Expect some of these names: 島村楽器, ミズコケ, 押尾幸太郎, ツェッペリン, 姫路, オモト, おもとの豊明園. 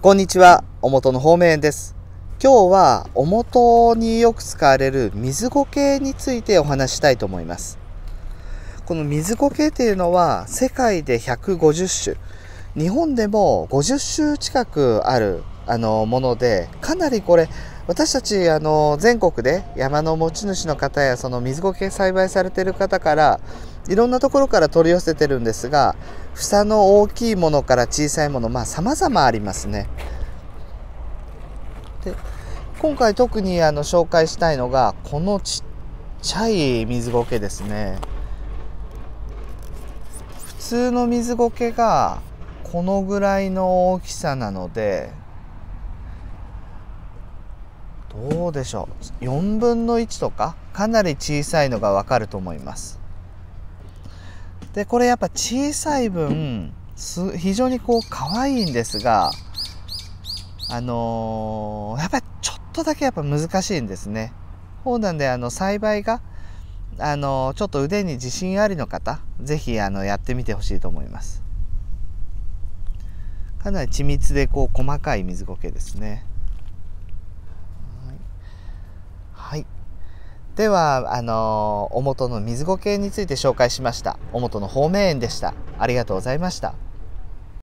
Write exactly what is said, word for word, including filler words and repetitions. こんにちは、おもとの方面園です。今日はおもとによく使われる水苔についてお話したいと思います。この水苔というのは世界でひゃくごじゅっしゅ、日本でもごじゅっしゅ近くあるあのもので、かなりこれ私たちあの全国で山の持ち主の方やその水苔栽培されている方からいろんなところから取り寄せてるんですが、房の大きいものから小さいもの、まあ様々ありますね。で、今回特にあの紹介したいのがこのちっちゃい水苔ですね。普通の水苔がこのぐらいの大きさなので、どうでしょう、よんぶんのいちとか、かなり小さいのがわかると思います。でこれやっぱ小さい分す非常にこう可愛いんですが、あのー、やっぱりちょっとだけやっぱ難しいんですね。そうなんであの栽培が、あのー、ちょっと腕に自信ありの方、是非あのやってみてほしいと思います。かなり緻密でこう細かい水苔ですね。はい、ではあのおもとの水苔について紹介しました。おもとの方面園でした。ありがとうございました。